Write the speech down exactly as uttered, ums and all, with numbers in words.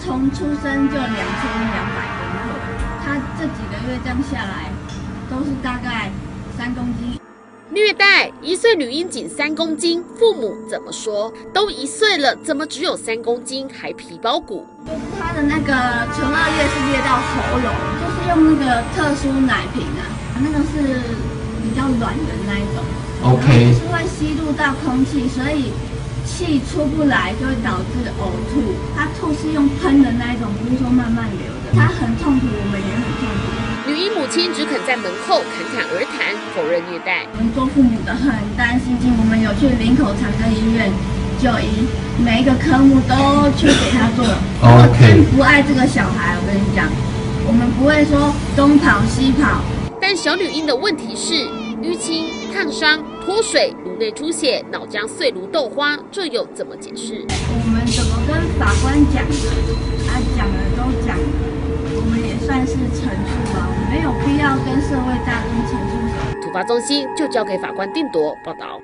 从出生就两千两百公克，他这几个月这样下来，都是大概三公斤。虐待一岁女婴仅三公斤，父母怎么说？都一岁了，怎么只有三公斤，还皮包骨？就是他的那个唇腭叶是裂到喉咙，就是用那个特殊奶瓶啊，那个是比较软的那一种。OK， 是会吸入到空气，所以。 气出不来就会导致呕吐，他吐是用喷的那一种，不是说慢慢流的，他很痛苦，我们也很痛苦。女婴母亲只肯在门口侃侃而谈，否认虐待。我们做父母的很担心，我们有去林口长庚医院就医，每一个科目都去给他做。如果真不爱这个小孩，我跟你讲，我们不会说东跑西跑。但小女婴的问题是淤青、烫伤、脱水。 内出血、脑浆碎如豆花，这又怎么解释？我们怎么跟法官讲的？他、啊、讲的都讲了，我们也算是陈述了，没有必要跟社会大众陈述。突发中心就交给法官定夺报道。